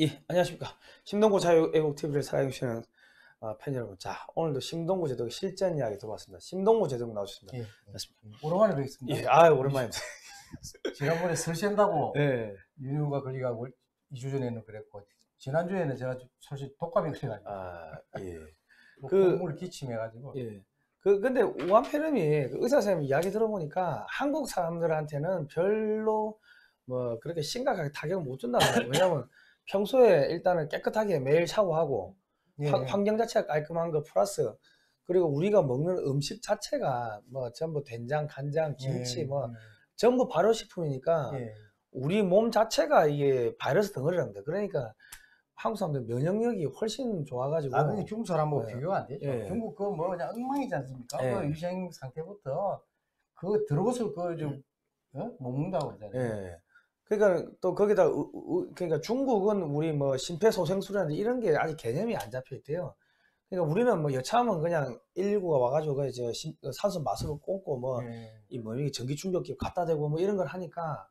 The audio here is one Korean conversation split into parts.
예, 안녕하십니까. 심동구 자유애국TV를 사랑해주시는 팬 여러분. 자, 오늘도 심동구 제독의 실전 이야기 들어봤습니다. 심동구 제독 나오셨습니다. 예, 오랜만에 뵙겠습니다. 예, 아유, 오랜만입니다. 지난번에 술 샌다고 예. 윤유가 걸리고 2주 전에는 그랬고, 지난주에는 제가 솔직히 독감이 걸려가지고. 아, 예. 국물 기침해가지고. 예. 근데 우한폐렴이 그 의사 선생님 이야기 들어보니까 한국 사람들한테는 별로 뭐 그렇게 심각하게 타격을 못 준다고. 왜냐면 평소에 일단은 깨끗하게 매일 샤워하고 예. 환경 자체가 깔끔한 거 플러스 그리고 우리가 먹는 음식 자체가 뭐 전부 된장, 간장, 김치 예. 뭐 전부 발효식품이니까 예. 우리 몸 자체가 이게 바이러스 덩어리랍니다. 그러니까 한국 사람들 면역력이 훨씬 좋아가지고 나중에 중국 사람하고 네. 비교가 안 되죠. 예. 중국 그 뭐 그냥 엉망이지 않습니까? 예. 그 위생 상태부터 그 들어서 그 좀 먹는다고 그러잖아요. 예. 그러니까 또 거기다 그러니까 중국은 우리 뭐 심폐소생술이라든지 이런 게 아직 개념이 안 잡혀 있대요. 그러니까 우리는 뭐 여차하면 그냥 119가 와가지고 이제 산소 마스크 꽂고 뭐 이 뭐 전기 충격기 갖다 대고 뭐 이런 걸 하니까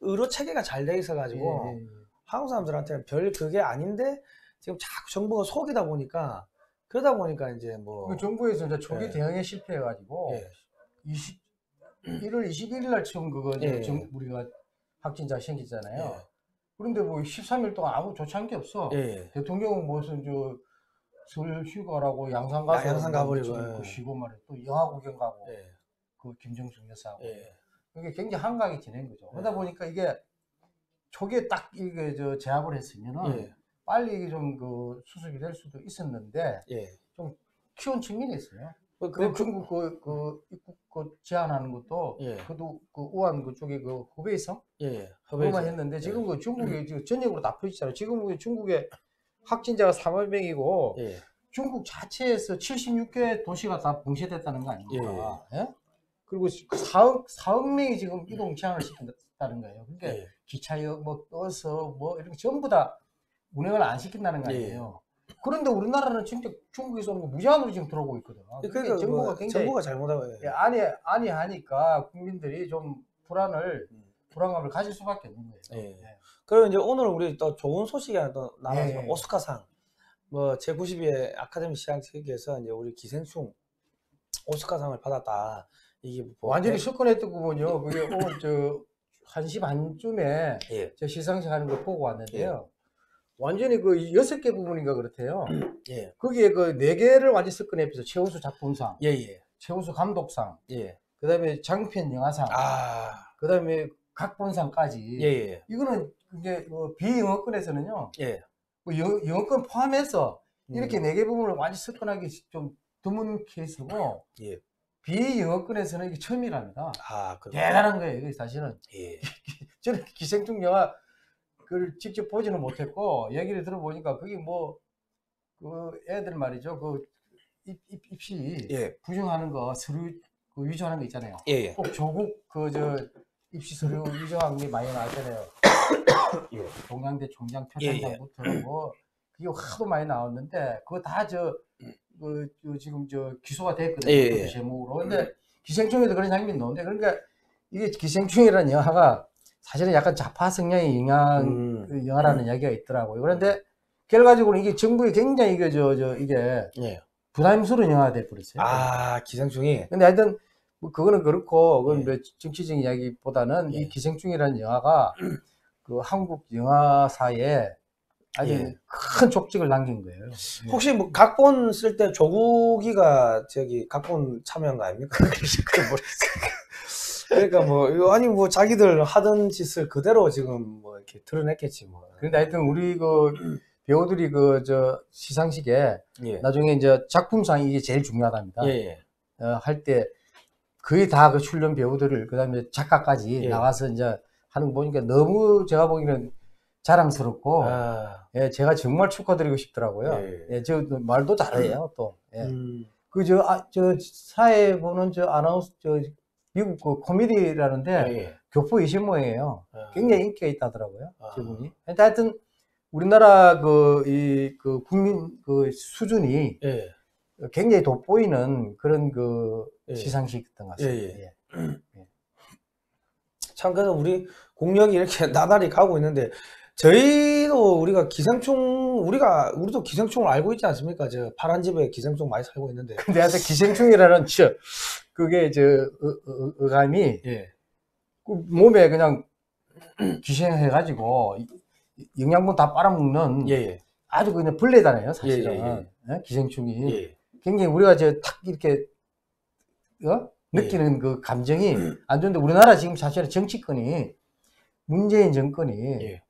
의료 체계가 잘 돼 있어가지고. 예. 한국 사람들한테는 별 그게 아닌데 지금 자꾸 정부가 속이다 보니까 그러다 보니까 이제 뭐 정부에서 이제 초기 예. 대응에 실패해가지고 예. 1월 21일 날 처음 그거 예. 우리가 확진자 생기잖아요. 예. 그런데 뭐 13일 동안 아무 조치한 게 없어. 예. 대통령은 무슨 저 설 휴가라고 양산 가서 양산 가버리고 쉬고 말이야. 또 영화 구경 가고 예. 그 김정숙 여사하고 예. 그게 굉장히 한가하게 지낸 거죠. 예. 그러다 보니까 이게 초기에 딱 이게 저 제압을 했으면은 예. 빨리 이게 좀 그 수습이 될 수도 있었는데 예. 좀 키운 측면이 있어요. 중국 그 입국 그 제한하는 것도 예. 그도 그 우한 그쪽에 그 허베이성 예. 그만 했는데 지금 예. 그 중국에 전역으로 다 퍼지잖아요. 지금 그 중국에 확진자가 3만 명이고 예. 중국 자체에서 76개 도시가 다 봉쇄됐다는 거 아닙니까? 예. 예? 그리고 4억 명이 지금 이동 제한을 시킨다는 거예요. 그러니까 예. 기차역, 뭐, 버스, 뭐, 이런 게 전부 다 운행을 안 시킨다는 거 아니에요. 예. 그런데 우리나라는 진짜 중국에서 오는 거 무제한으로 지금 들어오고 있거든. 그러니까 정부가 뭐, 굉장히. 정부가 잘못하고. 예, 아니 하니까 국민들이 좀 불안감을 가질 수밖에 없는 거예요. 예. 예. 그리고 이제 오늘 우리 또 좋은 소식이 하나 또 나왔지만, 예. 오스카상, 뭐, 제92회 아카데미 시상식에서 이제 우리 기생충 오스카상을 받았다. 이게 뭐 완전히 실컷했더군요. 그게 오늘 저, 1시 반쯤에 예. 저 시상식 하는 걸 보고 왔는데요. 예. 완전히 그 6개 부분인가 그렇대요. 예. 거기에 그 4개를 완전히 섞어내면서 최우수 작품상, 예예. 최우수 감독상, 예. 그 다음에 장편 영화상, 아. 그 다음에 각본상까지. 예예. 이거는 이제 뭐 비영어권에서는요. 예. 뭐 영어권 포함해서 이렇게 4개 부분을 완전히 섞어내기 좀 드문 케이스고. 예. 비영어권에서는 이게 처음이랍니다. 아, 대단한 거예요, 이게 사실은. 예. 저는 기생충 영화, 그걸 직접 보지는 못했고, 얘기를 들어보니까, 그게 뭐, 그 애들 말이죠. 그 입시, 예. 부정하는 거, 서류 그 위조하는 거 있잖아요. 예. 꼭 조국, 그, 저, 입시 서류 위조하는 게 많이 나왔잖아요. 예. 동양대 총장 표창장부터 뭐, 그게 하도 많이 나왔는데, 그거 다 저, 지금 저 기소가 됐거든요. 예, 예. 제목으로. 근데 기생충에도 그런 장면이 나오는데, 그러니까 이게 기생충이라는 영화가 사실은 약간 좌파 성향의 영화라는 이야기가 있더라고요. 그런데 결과적으로 이게 정부에 굉장히 이게 이게 예. 부담스러운 영화가 돼버렸어요. 아, 기생충이. 근데 하여튼 뭐 그거는 그렇고, 그건 예. 정치적인 이야기보다는 예. 이 기생충이라는 영화가 그 한국 영화사에 아주 예. 큰 족적을 남긴 거예요. 혹시 뭐 각본 쓸 때 조국이가 저기 각본 참여한 거 아닙니까? 그러니까 뭐 아니 뭐 자기들 하던 짓을 그대로 지금 뭐 이렇게 드러냈겠지 뭐. 그런데 하여튼 우리 그 배우들이 그 저 시상식에 예. 나중에 이제 작품상이 이게 제일 중요하답니다. 할 때 거의 다 그 출연 배우들을 그다음에 작가까지 예. 나와서 이제 하는 거 보니까 너무 제가 보기에는 자랑스럽고 아. 예, 제가 정말 축하드리고 싶더라고요. 예, 예. 예, 저 말도 잘해요 또. 예. 그 저 사회 보는 저 아나운서 저 미국 그 코미디라는데 예. 교포 20모예요. 아. 굉장히 인기가 있다더라고요. 아. 저분이. 하여튼 우리나라 그 국민 그 수준이 예. 굉장히 돋보이는 그런 그 예. 시상식이었던 것 같습니다. 예. 예. 참 그래서 우리 국력이 이렇게 나날이 가고 있는데. 저희도 우리가 기생충, 우리도 기생충을 알고 있지 않습니까? 저 파란 집에 기생충 많이 살고 있는데. 근데 하여튼 기생충이라는 그게 저 어감이 예. 몸에 그냥 기생해가지고 영양분 다 빨아먹는 예예. 아주 그냥 벌레잖아요, 사실은. 예예. 예? 기생충이. 예예. 굉장히 우리가 저 탁 이렇게 어? 느끼는 예. 그 감정이 안 좋은데 우리나라 지금 사실은 정치권이 문재인 정권이 예.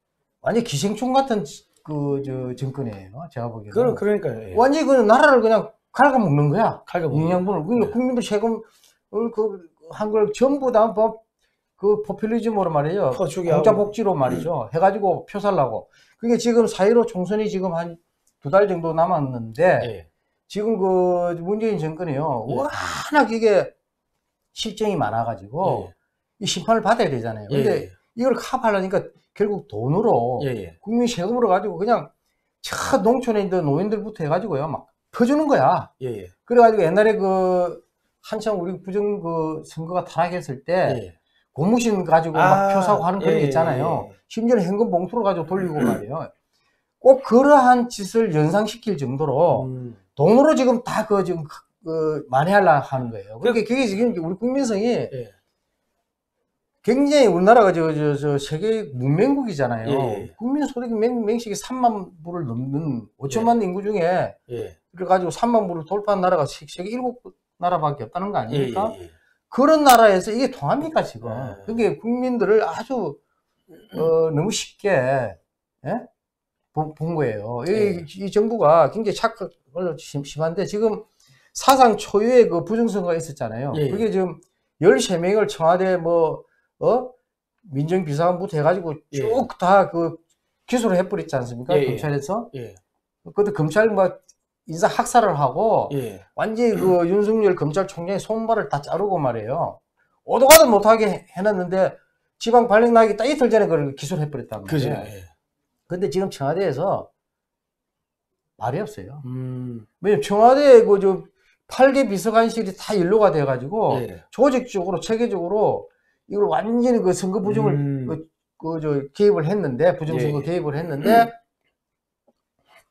완전 기생충 같은 그 저 정권이에요. 제가 보기에는. 그러니까요. 예. 완전히 그 나라를 그냥 갉아먹는 거야. 영양분을. 그러니까 예. 국민들 세금을 한 걸 전부 다 그 포퓰리즘으로 말이죠. 공짜 복지로 말이죠. 해가지고 표 살라고. 그게 지금 4.15 총선이 지금 한 두 달 정도 남았는데 예. 지금 그 문재인 정권이요. 예. 워낙 이게 실정이 많아가지고 예. 이 심판을 받아야 되잖아요. 근데 예. 이걸 카파하려니까 결국 돈으로 예예. 국민 세금으로 가지고 그냥 차 농촌에 있는 노인들부터 해가지고요 막 퍼주는 거야. 예예. 그래가지고 옛날에 그 한참 우리 부정 그 선거가 타락했을 때 예예. 고무신 가지고 막 표 사고 하는 그런 게 있잖아요. 예예. 심지어 현금 봉투로 가지고 돌리고 말이에요. 꼭 그러한 짓을 연상시킬 정도로 돈으로 지금 다 그 지금 그 만회하려고 하는 거예요. 그러니까 그게 지금 우리 국민성이. 예. 굉장히 우리나라가 저 세계 문맹국이잖아요. 예. 국민 소득 맹식이 3만 불을 넘는 5천만 예. 인구 중에 예. 그래가지고 3만 불을 돌파한 나라가 세계 7나라밖에 없다는 거 아닙니까? 예. 그런 나라에서 이게 통합니까 지금? 예. 그게 국민들을 아주 너무 쉽게 예? 본 거예요. 예. 이 정부가 굉장히 착각을 심한데 지금 사상 초유의 그 부정선거가 있었잖아요. 예. 그게 지금 13명을 청와대 뭐 민정비서관부터 해가지고 쭉 다 그 기소를 해버렸지 않습니까? 예, 검찰에서. 예. 그것도 검찰 막 인사 학살을 하고 예. 완전히 그 윤석열 검찰총장의 손발을 다 자르고 말이에요. 오도가도 못하게 해놨는데 지방 발령 나기 딱 이틀 전에 그걸 기소를 해버렸단 말이에요. 예. 근데 지금 청와대에서 말이 없어요. 왜냐면 청와대 그 좀 8개 비서관실이 다 연루가 돼가지고 예. 조직적으로 체계적으로 이걸 완전히 그 선거 부정을 개입을 했는데 부정선거 예. 개입을 했는데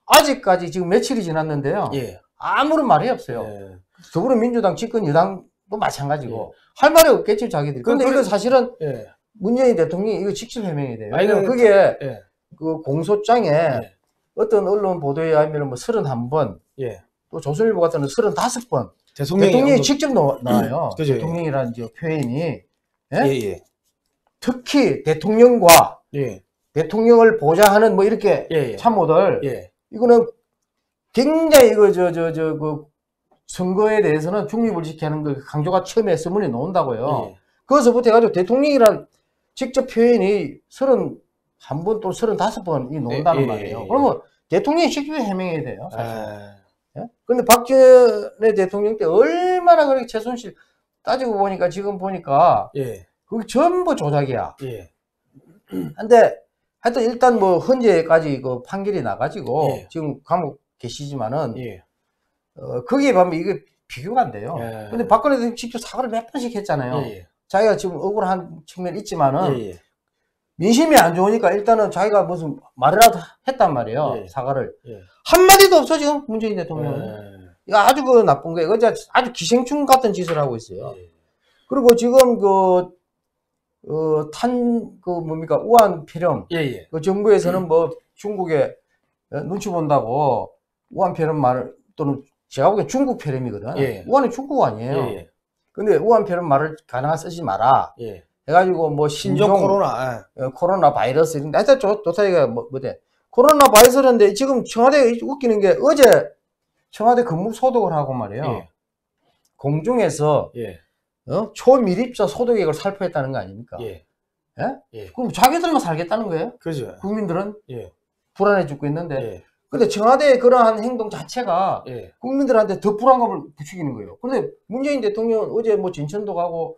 아직까지 지금 며칠이 지났는데요 예. 아무런 말이 없어요. 예. 더불어민주당 집권 여당도 마찬가지고 예. 할 말이 없겠지 자기들이. 그런데 이거 사실은 예. 문재인 대통령이 이거 직접 해명이 돼요. 아니, 그게 예. 그 공소장에 예. 어떤 언론 보도에 의하면 뭐 31번 예. 또 조선일보 같은 데는 35번 대통령이 직접 나와요. 대통령이라는 이제 표현이 예? 예. 특히 대통령과 예. 대통령을 보좌하는 뭐 이렇게 예예. 참모들 예. 이거는 굉장히 이거 그 선거에 대해서는 중립을 지키는 그 강조가 처음에 서문에 나온다고요. 예. 거기서부터 해가지고 대통령이란 직접 표현이 31번 또 35번이 나온다는 예. 말이에요. 예. 그러면 대통령이 직접 해명해야 돼요. 그런데 예? 박근혜 대통령 때 얼마나 그렇게 최순실 따지고 보니까 지금 보니까 예. 그게 전부 조작이야. 예. 근데 하여튼 일단 뭐 현재까지 그 판결이 나가지고 예. 지금 감옥 계시지만은 예. 거기에 보면 이게 비교가 안 돼요. 예. 근데 박근혜 대통령 직접 사과를 몇 번씩 했잖아요. 예. 자기가 지금 억울한 측면이 있지만은 예. 민심이 안 좋으니까 일단은 자기가 무슨 말이라도 했단 말이에요. 예. 사과를 예. 한마디도 없어 지금 문재인 대통령은. 예. 이거 아주 그 나쁜 거예요. 아주 기생충 같은 짓을 하고 있어요. 예. 그리고 지금 뭡니까 우한폐렴. 예예. 그 정부에서는 뭐 중국에 눈치 본다고 우한폐렴 말을 또는 제가 보기엔 중국 폐렴이거든. 예. 우한이 중국 아니에요. 예예. 근데 우한폐렴 말을 가능한 쓰지 마라. 예. 해가지고 뭐 신종 코로나, 코로나 바이러스 이런. 하여튼 조사기가 뭐대. 코로나 바이러스인데 지금 청와대 웃기는 게 어제. 청와대 근무 소독을 하고 말이에요. 예. 공중에서 예. 초밀입자 소독액을 살포했다는 거 아닙니까? 예. 예? 예. 그럼 자기들만 살겠다는 거예요? 그죠. 국민들은 예. 불안해 죽고 있는데. 예. 근데 청와대의 그러한 행동 자체가 예. 국민들한테 더 불안감을 부추기는 거예요. 그런데 문재인 대통령은 어제 뭐 진천도 가고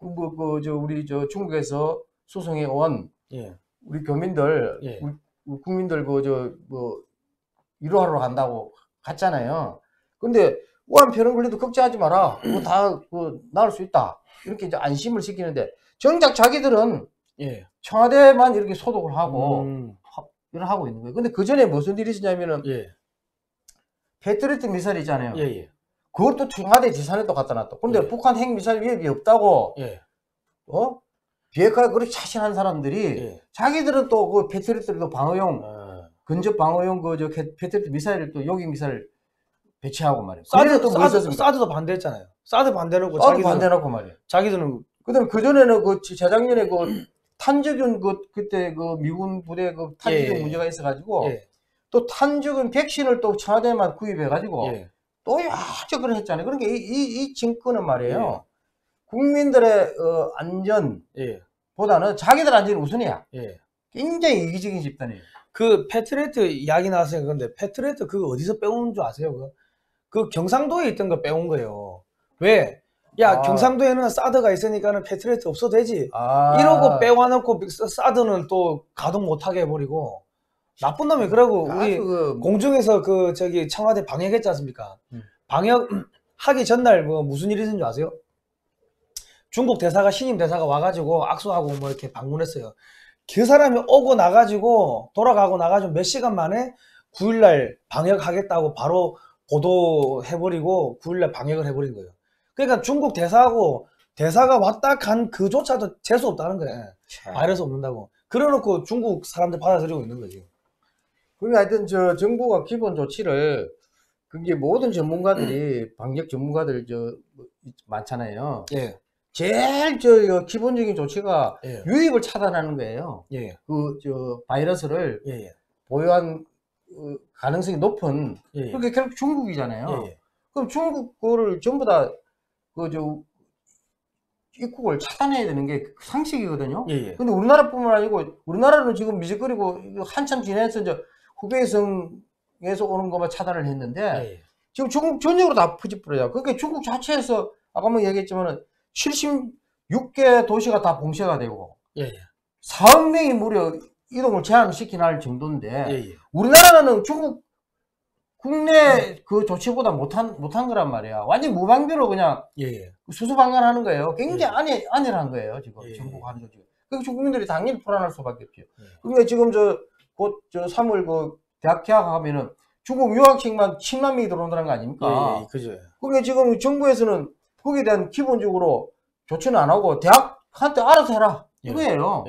우리 중국에서 수송해 온 예. 우리 교민들, 예. 우리 국민들 위로하러 간다고. 갔잖아요. 근데 우한폐렴 걸려도 걱정하지 마라. 그거 다 나을 수 있다. 이렇게 이제 안심을 시키는데 정작 자기들은 예. 청와대만 이렇게 소독을 하고 이런 하고 있는 거예요. 근데 그 전에 무슨 일이 있었냐면은 패트리어트 미사일 있잖아요. 그것도 청와대 지산에 또 갖다 놨다. 근데 북한 핵 미사일 위협이 없다고 비핵화 그렇게 자신한 사람들이 자기들은 또 그 패트리어트도 방어용 근접 방어용 그저 패트리어트 미사일을 또 요격 미사일 배치하고 말이에요. 사드도 반대했잖아요. 사드 반대놓고 말이에요. 자기들은 그다음 그 전에는 그 재작년에 그 탄저균 그 그때 그 미군 부대 그 탄저균 문제가 있어가지고 또 탄저균 백신을 또 청와대만 구입해가지고 또 야적을 했잖아요. 그러니까 이 정권은 말이에요. 국민들의 안전보다는 자기들 안전이 우선이야. 굉장히 이기적인 집단이에요. 그 패트리어트 이야기 나왔어요. 그런데 패트리어트 그거 어디서 빼온 줄 아세요? 그 경상도에 있던 거 빼온 거예요. 왜? 야 경상도에는 사드가 있으니까는 패트리어트 없어도 되지. 이러고 빼와놓고 사드는 또 가동 못하게 해버리고 나쁜 놈이 그러고 우리 그... 공중에서 그 저기 청와대 방역했지 않습니까? 방역하기 전날 뭐 무슨 일이 있었는지 아세요? 중국 대사가 신임 대사가 와가지고 악수하고 뭐 이렇게 방문했어요. 그 사람이 오고 나가지고 돌아가고 나가지고 몇 시간 만에 9일날 방역하겠다고 바로 보도해버리고 9일날 방역을 해버린 거예요. 그러니까 중국 대사하고 대사가 왔다 간 그조차도 재수 없다는 거예요. 바이러스 없는다고. 그래놓고 중국 사람들 받아들이고 있는 거지. 그러니까 하여튼 저 정부가 기본 조치를 그게 모든 전문가들이 방역 전문가들 저 많잖아요. 제일 저 기본적인 조치가 유입을 차단하는 거예요. 그 저 바이러스를 보유한 가능성이 높은 그게 결국 중국이잖아요. 그럼 중국 거를 전부 다 그 저 입국을 차단해야 되는 게 상식이거든요. 근데 우리나라뿐만 아니고 우리나라는 지금 미적거리고 한참 지나서 이제 후베이성에서 오는 것만 차단을 했는데 지금 중국 전역으로 다 푸집뿌려요. 그러니까 중국 자체에서 아까 뭐 얘기했지만은 76개 도시가 다 봉쇄가 되고 4억 명이 무려 이동을 제한시킨 할 정도인데 우리나라는 중국 국내 그 조치보다 못한 거란 말이야. 완전 무방비로 그냥 수수방관하는 거예요. 굉장히 안일한 거예요. 지금 정부가 하는 거죠. 그러니까 국민들이 당연히 불안할 수밖에 없죠. 그러니까 지금 곧 3월 그 대학 개학하면은 중국 유학생만 10만 명이 들어온다는 거 아닙니까? 그죠. 그러니까 지금 정부에서는 거기에 대한 기본적으로 조치는 안 하고 대학한테 알아서 해라 이거예요.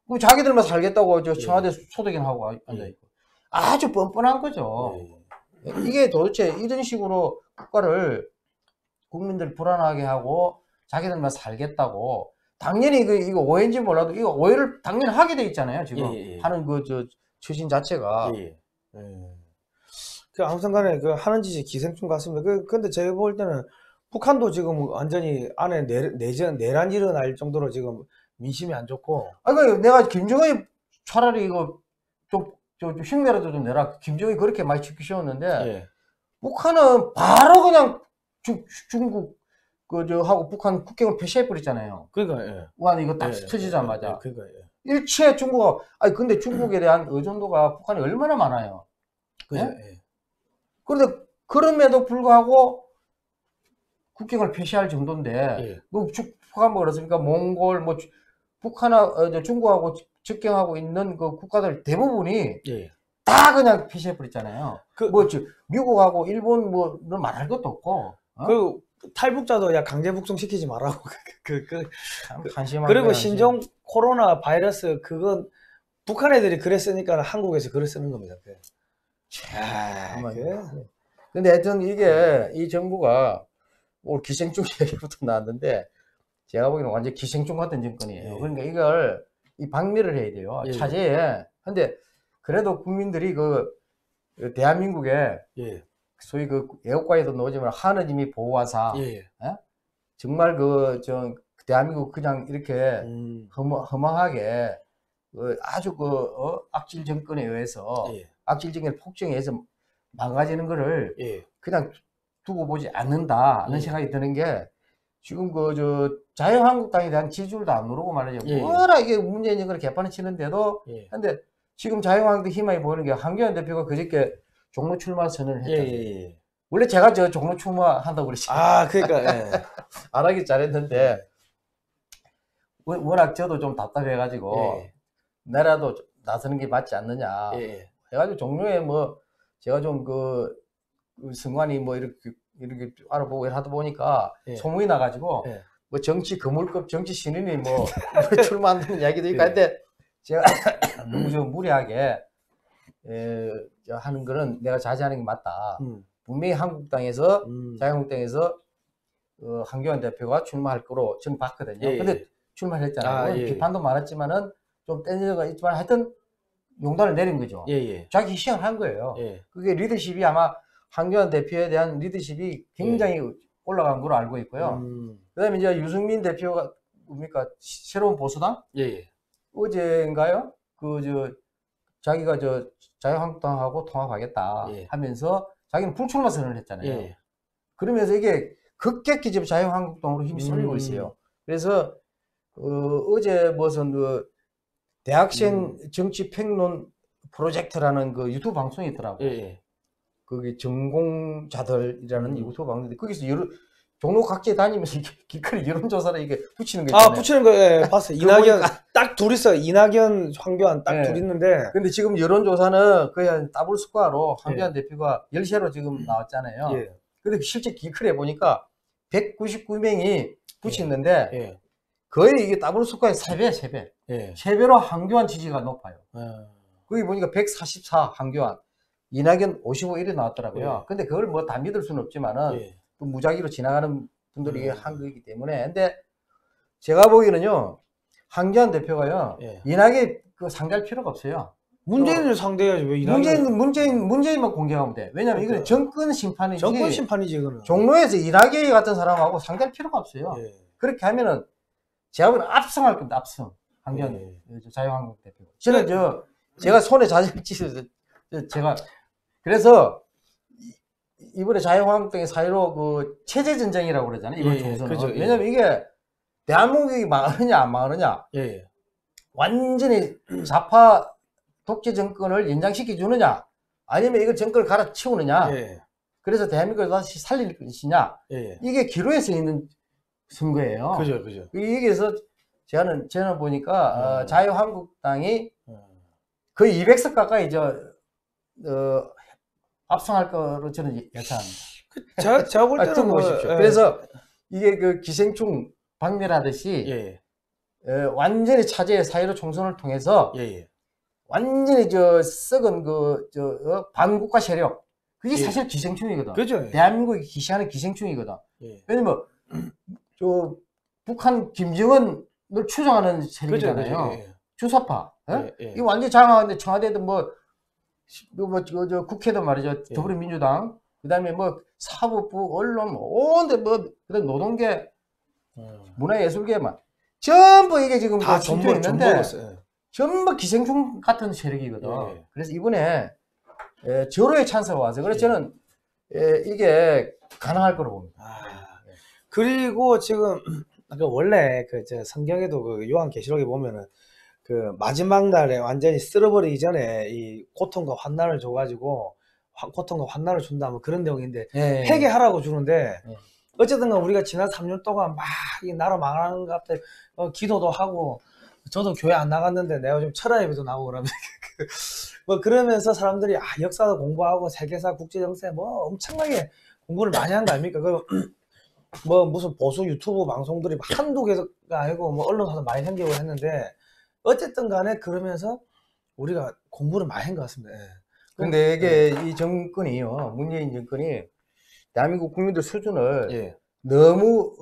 그리고 자기들만 살겠다고 저 청와대 소독이나 하고 앉아 있고 아주 뻔뻔한 거죠. 이게 도대체 이런 식으로 국가를 국민들 불안하게 하고 자기들만 살겠다고 당연히 이거 오해인지 몰라도 이거 오해를 당연히 하게 돼 있잖아요. 지금 하는 그 저 처신 자체가. 그 아무튼간에 그 하는 짓이 기생충 같습니다. 근데 제가 볼 때는 북한도 지금 완전히 안에 내란 일어날 정도로 지금 민심이 안 좋고. 그러니까 내가 김정은이 차라리 이거 좀 흉내라도 좀 내라. 김정은이 그렇게 많이 짓기 쉬웠는데 북한은 바로 그냥 중국 하고 북한 국경을 폐쇄해버리잖아요. 그러니까 우한 이거 딱 터지자마자 일체 중국어. 아니 근데 중국에 대한 의존도가 북한이 얼마나 많아요. 그런데 그럼에도 불구하고 국경을 폐쇄할 정도인데 뭐 북한 뭐 그렇습니까? 몽골 뭐 북한하고 중국하고 접경하고 있는 그 국가들 대부분이 다 그냥 폐쇄해버렸잖아요. 뭐 미국하고 일본 뭐는 말할 것도 없고. 그 탈북자도 야 강제 북송시키지 말라고. 그리고 신종 코로나 바이러스 그건 북한 애들이 그랬으니까 한국에서 글을 쓰는 겁니다. 근데 하여튼 이게 이 정부가 오늘 기생충 얘기부터 나왔는데 제가 보기에는 완전 기생충 같은 정권이에요. 그러니까 이걸 방미를 해야 돼요. 차제에. 근데 그래도 국민들이 그 대한민국에 소위 그 애국가에도 나오지만 하느님이 보호하사 정말 그 저 대한민국 그냥 이렇게 허망하게 아주 그 악질 정권에 의해서 악질 정권 폭정에 의해서 망가지는 거를 그냥 두고 보지 않는다는 생각이 드는 게 지금 자유한국당에 대한 지지율도 안 오르고 말이죠. 워낙 이게 문재인이 그렇게 개판을 치는데도 근데 지금 자유한국당 희망이 보이는 게 황교안 대표가 그저께 종로 출마 선언을 했잖아요. 원래 제가 저 종로 출마한다고 그랬어요. 그러니까 안 하길 잘했는데 워낙 저도 좀 답답해가지고 예. 나라도 나서는 게 맞지 않느냐 예. 해가지고 종로에 뭐 제가 좀 그 선관위 뭐 이렇게 알아보고 하다 보니까 예. 소문이 나가지고 예. 뭐 정치 거물급 정치 신인이 뭐 출마한다는 이야기도 있고 한데 예. 제가 너무 좀 무리하게 하는 거는 내가 자제하는 게 맞다. 분명히 한국당에서 자유한국당에서 황교안 대표가 출마할 거로 저는 봤거든요. 예. 근데 출마를 했잖아요. 아, 예. 비판도 많았지만은 좀 땡겨가 있지만 하여튼 용단을 내린 거죠. 예예. 자기 희생을 한 거예요. 예. 그게 리더십이 아마 황교안 대표에 대한 리더십이 굉장히 예. 올라간 걸로 알고 있고요. 그다음에 이제 유승민 대표가 뭡니까 새로운 보수당 예예. 어제인가요? 자기가 자유한국당하고 통합하겠다 예. 하면서 자기는 불출마 선언을 했잖아요. 예. 그러면서 이게 급격히 지금 자유한국당으로 힘이 쏠리고 있어요. 그래서 어제 무슨 대학생 정치 평론 프로젝트라는 그 유튜브 방송이 있더라고요. 예. 그게 전공자들이라는 유튜브 방송인데 거기서 종로 각지에 다니면서 길거리 여론조사를 이게 붙이는 거 있잖아요. 아, 붙이는 거, 예, 봤어요. 이낙연, 딱 둘 있어요. 이낙연, 황교안 딱 둘 예. 있는데. 근데 지금 여론조사는 거의 한 더블 스코어로 황교안 예. 대표가 10세로 지금 나왔잖아요. 예. 근데 실제 길거리에 보니까 199명이 붙이는데, 예. 거의 이게 더블 스코어의 3배, 3배. 예. 3배로 황교안 지지가 높아요. 예. 거기 보니까 144 황교안, 이낙연 55 1이 나왔더라고요. 예. 근데 그걸 뭐 다 믿을 수는 없지만은, 예. 무작위로 지나가는 분들이 한 거이기 때문에. 근데 제가 보기에는요, 황교안 대표가요, 예. 이낙연 그 상대할 필요가 없어요. 문재인을 상대해야지, 왜 이낙연? 문재인만 공격하면 돼. 왜냐면 이거는 정권 심판이지. 정권 심판이지, 그거는. 종로에서 이낙연 같은 사람하고 상대할 필요가 없어요. 예. 그렇게 하면은, 제가 보기에는 압승할 겁니다, 압승. 황교안, 예. 자유한국 대표. 저는 제가 손에 자질 찢어서, 그래서, 이번에 자유한국당이 사회로 그 체제전쟁이라고 그러잖아요. 이번 총선은. 그렇죠, 예. 왜냐면 이게 대한민국이 망하느냐 안 망하느냐 예. 완전히 좌파 독재 정권을 연장시켜주느냐 아니면 이걸 정권을 갈아치우느냐 예. 그래서 대한민국을 다시 살릴 것이냐 예. 이게 기로에서 있는 선거예요. 그죠, 그죠. 여기에서 저는 보니까 자유한국당이 거의 200석 가까이 압승할 거로 저는 예상합니다. 제가 볼 때는 보십시오. 그래서 이게 그 기생충 박멸하듯이 예. 완전히 차제의 사회로 총선을 통해서 예예. 완전히 썩은 반국가 세력 그게 예. 사실 기생충이거든. 그죠? 예. 대한민국이 기시하는 기생충이거든. 예. 왜냐면 북한 김정은을 추종하는 세력이잖아요. 그죠? 예. 주사파. 예? 예. 이거 완전히 장악하는데 청와대도 국회도 말이죠. 더불어민주당, 그 다음에 사법부, 언론, 그다음 노동계, 문화예술계만. 전부 이게 지금 다 전부 있는데, 전부 기생충 같은 세력이거든. 예. 그래서 이번에, 절호의 찬스가 와서. 그래서 예. 저는, 이게 가능할 거로 봅니다. 아, 예. 그리고 지금, 원래 성경에도 요한계시록에 보면은, 마지막 날에 완전히 쓸어버리기 전에 이 고통과 환난을 줘가지고 고통과 환난을 준다 뭐 그런 내용인데 예, 회개하라고 주는데 예. 어쨌든 우리가 지난 3년 동안 막 이 나라 망하는 것 같아 기도도 하고 저도 교회 안 나갔는데 내가 좀 철야 예배도 나오고 그러면서 그러면서 사람들이 역사도 공부하고 세계사 국제정세 뭐 엄청나게 공부를 많이 한 거 아닙니까? 무슨 보수 유튜브 방송들이 한두 개가 아니고 언론사도 많이 생기고 했는데 어쨌든 간에 그러면서 우리가 공부를 많이 한 것 같습니다. 예. 근데 이게 이 정권이요. 문재인 정권이 대한민국 국민들 수준을 예. 너무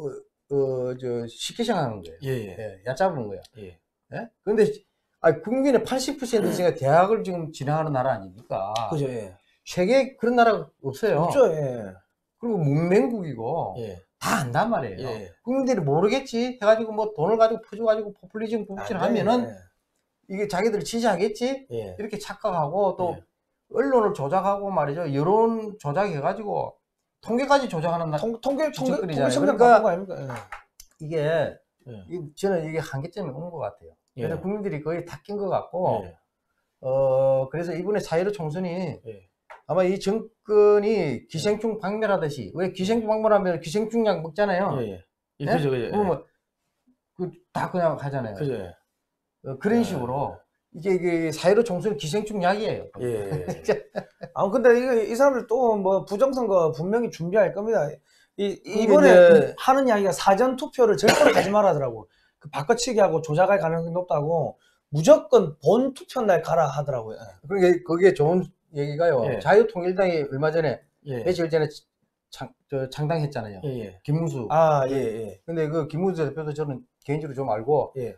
쉽게 생각하는 거예요. 예, 얕잡은 거예요. 예. 예? 근데 국민의 80%가 대학을 지금 진행하는 나라 아닙니까? 그죠. 예. 세계 그런 나라가 없어요. 없죠. 예. 그리고 문맹국이고. 예. 다 안단 말이에요. 예. 국민들이 모르겠지 해가지고 돈을 가지고 퍼주가지고 포퓰리즘 부부질 하면은 이게 자기들을 지지하겠지 예. 이렇게 착각하고 또 예. 언론을 조작하고 말이죠. 여론 조작해가지고 통계까지 조작하는 통계잖아요. 그러니까 이게 예. 저는 이게 한계점이 온 것 같아요. 그래서 예. 국민들이 거의 다 낀 것 같고 예. 그래서 이번에 4.15 총선이 예. 아마 이 정권이 기생충 박멸하듯이 왜 기생충 박멸하면 기생충약 먹잖아요. 예, 예. 예? 그죠, 그죠. 예. 다 그냥 하잖아요. 그래. 그런 식으로. 이게 사회로 총선 기생충 약이에요. 예. 아 근데 이 사람들 또 뭐 부정선거 분명히 준비할 겁니다. 이번에 하는 이야기가 사전 투표를 절대로 가지 말아더라고. 그 바꿔치기하고 조작할 가능성이 높다고 무조건 본 투표 날 가라 하더라고요. 그게 거기에 좋은 얘기가요. 예. 자유통일당이 얼마 전에 며칠 전에 창당했잖아요. 예. 김문수. 아 예. 근데 그 김문수 대표도 저는 개인적으로 좀 알고. 예.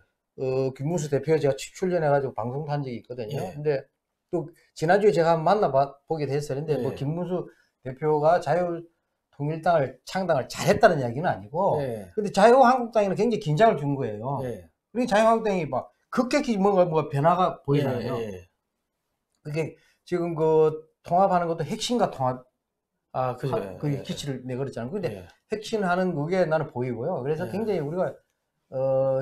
김문수 대표 제가 출연해가지고 방송도 한 적이 있거든요. 예. 근데 또 지난주에 제가 만나보게 됐어요. 근데 예. 뭐 김문수 대표가 자유통일당을 창당을 잘했다는 이야기는 아니고, 예. 근데 자유한국당에는 굉장히 긴장을 준 거예요. 예. 그러니까 자유한국당이 막 급격히 뭔가 변화가 보이잖아요. 예. 그게 지금 그 통합하는 것도 핵심과 통합, 그 기치를 내걸었잖아요. 근데 핵심하는 그게 나는 보이고요. 그래서 굉장히 우리가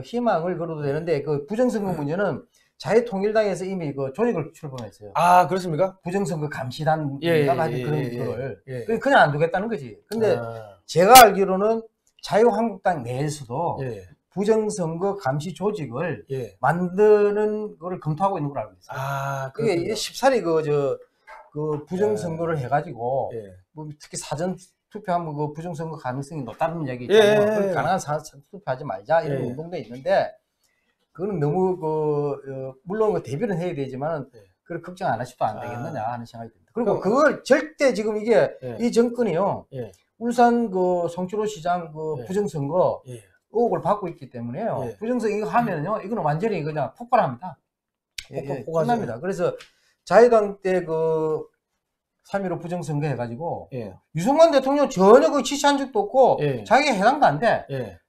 희망을 걸어도 되는데, 그 부정선거 문제는 자유통일당에서 이미 그 조직을 출범했어요. 아, 그렇습니까? 부정선거 감시단인가 그런 거를. 그냥 안 두겠다는 거지. 근데 제가 알기로는 자유한국당 내에서도 부정선거 감시 조직을 만드는 거를 검토하고 있는 걸 알고 있어요. 아, 그게 쉽사리 그 부정선거를 해가지고, 뭐 특히 사전 투표하면 그 부정선거 가능성이 높다는 이야기 있잖아요. 가능한 사전 투표하지 말자 이런 운동도 있는데, 그거는 너무 물론 그 대비는 해야 되지만 그걸 걱정 안 하셔도 안 되겠느냐 하는 생각이 듭니다. 그리고 그걸 절대 지금 이게 이 정권이요 울산 그 송철호 시장 그 부정선거 의혹을 받고 있기 때문에요. 부정선거 이거 하면요 이거는 완전히 그냥 폭발합니다. 폭발합니다. 그래서 자유당 때 그 3.15 부정선거 해가지고, 유승만 대통령 전혀 그 지시한 적도 없고, 자기가 해당도 안 돼.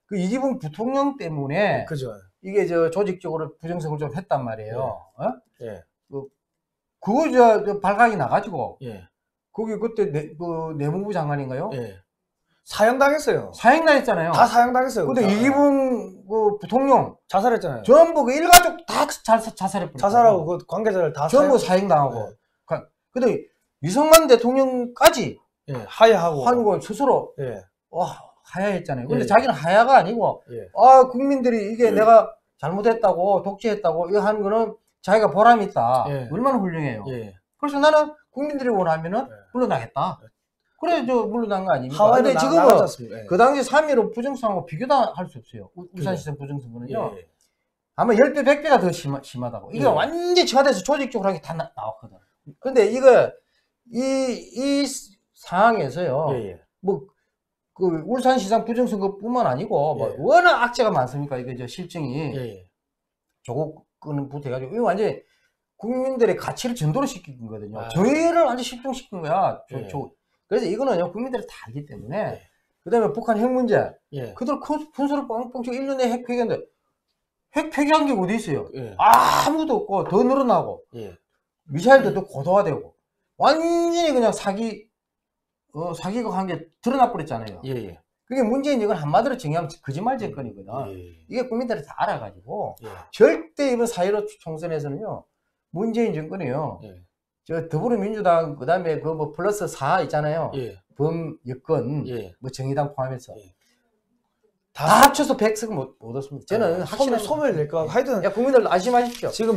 그 이기붕 부통령 때문에, 이게 조직적으로 부정선거를 좀 했단 말이에요. 그거 발각이 나가지고, 거기 그때 내무부 장관인가요? 사형당했어요. 사형당했잖아요. 다 사형당했어요. 근데 이기붕 그 부통령 자살했잖아요. 전부 그 일가족 다 자살했어요. 자살하고 그 관계자를 다 전부 사형당하고. 근데 이승만 대통령까지 하야하고 한국은 스스로 하야했잖아요. 근데 자기는 하야가 아니고 국민들이 이게 내가 잘못했다고 독재했다고 이거 하는 거는 자기가 보람이 있다. 얼마나 훌륭해요. 그래서 나는 국민들이 원하면은 물러나겠다. 그래 저 물러난 거 아닙니까? 근데 지금은 그 당시 3.15 부정선거하고 비교도 할 수 없어요. 울산시장 부정선거는요. 아마 10배, 100배가 더 심하다고. 이게 완전히 청와대에서 조직적으로 하게 다 나왔거든. 근데 이거 이 상황에서요, 뭐, 그, 울산시장 부정선거 뿐만 아니고, 뭐 워낙 악재가 많습니까? 이게 이제 실증이. 조국 끄는부터 해가지고, 이거 완전히 국민들의 가치를 전도를 시킨 거거든요. 저희를 완전히 실종시킨 거야. 그래서 이거는요, 국민들이 다 알기 때문에. 그 다음에 북한 핵 문제. 그대로 군수를 뻥뻥 치고 1년에 핵 폐기했는데, 핵 폐기한 게 어디 있어요? 아무도 없고, 더 늘어나고, 미사일도 더 고도화되고, 완전히 그냥 사기극 한 게 드러나 버렸잖아요. 그게 문재인 이건 한마디로 정의하면 거짓말 정권이거든. 이게 국민들이 다 알아가지고, 절대 이번 4.15 총선에서는요, 문재인 정권이요, 저 더불어민주당, 그 다음에 그 뭐 플러스 4 있잖아요. 범여권, 뭐 정의당 포함해서. 다 합쳐서 100석 못 얻었습니다. 저는 확실히 소멸될까. 하여튼. 국민들 안심하십시오. 지금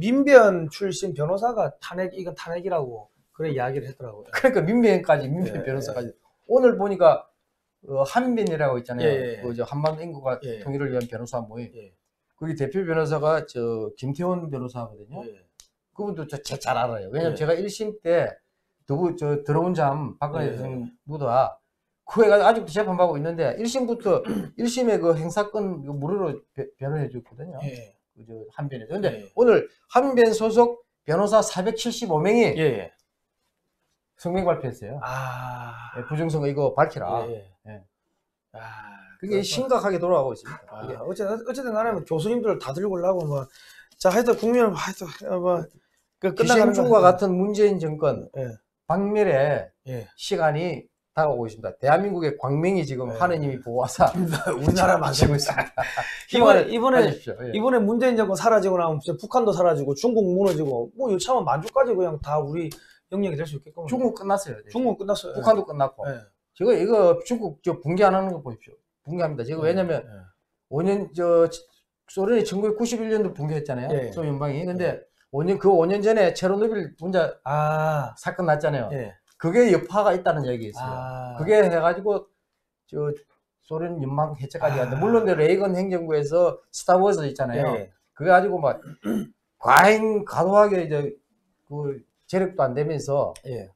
민변 출신 변호사가 이건 탄핵이라고 그래 이야기를 했더라고요. 그러니까 민변 변호사까지. 오늘 보니까 한변이라고 있잖아요. 한반도 인구가 통일을 위한 변호사 모임. 거기 대표 변호사가 저 김태원 변호사거든요. 그분도 제 잘 알아요. 왜냐면 제가 1심 때 더러운 잠 박근혜 대통령 묻어와 그 애가 아직도 재판받고 있는데 1심의 그 행사권 무료로 변호해 줬거든요. 그죠, 한변에서. 근데 오늘 한변 소속 변호사 475명이 성명 발표했어요. 부정선거 이거 밝히라. 그게 심각하게 돌아가고 있습니다. 어쨌든 간에 교수님들 다 들고 오려고 뭐. 자, 하여튼 국민을 기생충과 같은 문재인 정권 박멸의 시간이 다가오고 있습니다. 대한민국의 광명이 지금 하느님이 보호하사 우리나라 마시고 있습니다. 이번에 문재인 정권 사라지고 나면 북한도 사라지고 중국 무너지고 뭐 요참은 만주까지 그냥 다 우리 영역이 될 수 있겠군요. 중국 끝났어요. 중국 끝났어요. 북한도 끝났고. 제가 이거 중국 저 붕괴 안 하는 거 보십시오. 붕괴합니다. 제가 왜냐면 5년 저 소련이 1991년도 붕괴했잖아요. 예. 소련연방이. 근데 예. 5년 그 5년 전에 체르노빌 분자 사건 났잖아요. 예. 그게 여파가 있다는 얘기 있어요. 그게 해가지고 저 소련 연방 해체까지 갔는데 물론 레이건 행정부에서 스타워즈 있잖아요. 예. 그게 가지고 막 과잉 과도하게 이제 그 재력도 안 되면서 예.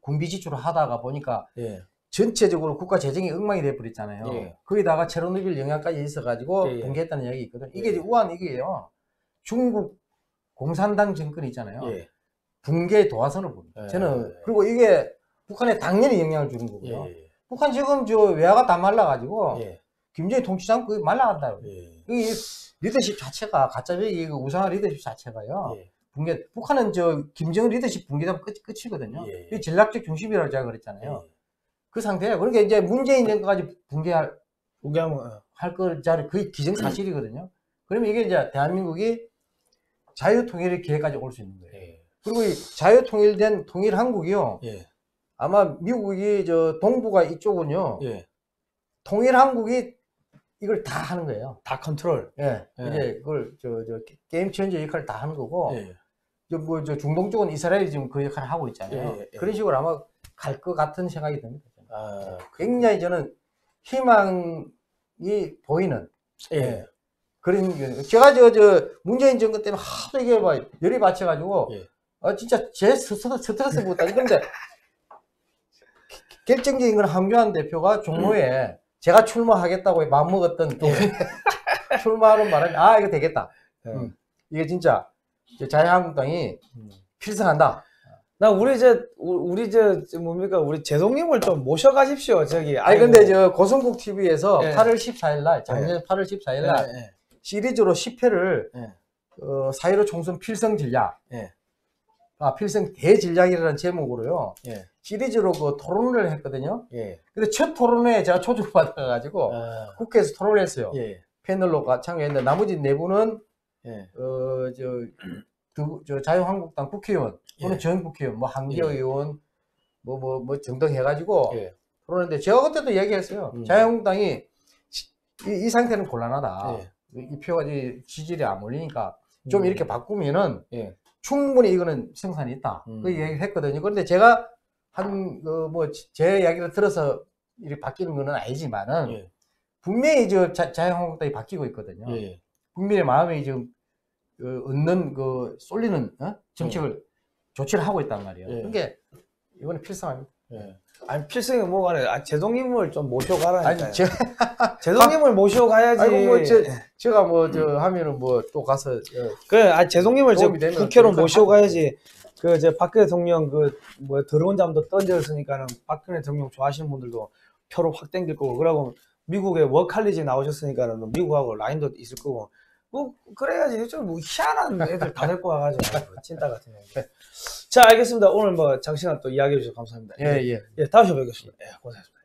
군비 지출을 하다가 보니까 예. 전체적으로 국가 재정이 엉망이 돼버렸잖아요. 예. 거기다가 체르노빌 영향까지 있어가지고 붕괴했다는 이야기 있거든. 이게 이제 우한 얘기예요. 중국 공산당 정권이 있잖아요. 예. 붕괴의 도화선을 봅니다. 예. 저는 그리고 이게 북한에 당연히 영향을 주는 거고요. 예. 북한 지금 저 외화가 다 말라가지고 예. 김정은 통치자는 거의 말라간다고. 예. 이 리더십 자체가 가짜배기 우상화 리더십 자체가요. 예. 붕괴. 북한은 저 김정은 리더십 붕괴되면 끝이거든요. 예. 이 전략적 중심이라고 제가 그랬잖아요. 예. 그 상태예요. 그러니까 이제 문재인 정권까지 붕괴할 걸 자리 거의 기정사실이거든요. 그러면 이게 이제 대한민국이 자유통일의 기회까지 올 수 있는 거예요. 예. 그리고 이 자유통일된 통일한국이요. 예. 아마 미국이 저 동북아 이쪽은요. 예. 통일한국이 이걸 다 하는 거예요. 다 컨트롤. 예. 예. 이제 그걸 저 게임 체인저 역할을 다 하는 거고. 예. 뭐 저 중동 쪽은 이스라엘이 지금 그 역할을 하고 있잖아요. 예. 예. 그런 식으로 아마 갈 것 같은 생각이 듭니다. 굉장히 저는 희망이 보이는. 예. 예. 그런 제가 문재인 정권 때문에 하도 이게 막 열이 받쳐가지고 예. 진짜 제 스트레스 받았다. 그런데 결정적인 건 황교안 대표가 종로에 제가 출마하겠다고 마음먹었던 예. 출마하는 바람에 이거 되겠다. 예. 이게 진짜 자유한국당이 필승한다. 우리 제동님을 좀 모셔가십시오. 저기 근데 저 고성국 TV에서 예. 8월 14일 날 작년 예. 8월 14일 날 예. 시리즈로 10회를 예. 4.15 총선 필승 전략, 예. 필승 대전략이라는 제목으로요. 예. 시리즈로 그 토론을 했거든요. 예. 근데 첫 토론에 제가 초청받아가지고 국회에서 토론을 했어요. 예. 패널로 참여했는데 나머지 4분은 예. 자유한국당 국회의원 또는 예. 전 국회의원, 한기호 예. 의원, 등등 해가지고 예. 토론했는데 제가 그때도 얘기했어요. 자유한국당이 이 상태는 곤란하다. 예. 이 표가 지지율이 안 올리니까 좀 이렇게 바꾸면은 예. 충분히 이거는 생산이 있다. 그 얘기를 했거든요. 그런데 제가 제 이야기를 들어서 이렇게 바뀌는 거는 아니지만은 예. 분명히 자유한국당이 바뀌고 있거든요. 예. 국민의 마음이 지금 얻는 쏠리는 정책을 조치를 하고 있단 말이에요. 예. 그러니까 이번에 필승합니다. 예. 아니 필승이 뭐가 아니라 제동님을 좀 모셔가라니까요. 아니 제동님을 모셔가야지. 아니 제가 하면은 또 가서 제동님을 국회로 모셔가야지. 박근혜 대통령 더러운 잠도 던졌으니까는 박근혜 대통령 좋아하시는 분들도 표로 확 땡길 거고, 그러고 미국의 워칼리지 나오셨으니까는 미국하고 라인도 있을 거고. 그래야지. 좀 희한한 애들 다 데리고 와가지고 찐따 같은 애들. 자, 알겠습니다. 오늘 장시간 또 이야기해 주셔서 감사합니다. 예, 다음 주에 뵙겠습니다. 예, 고생하셨습니다.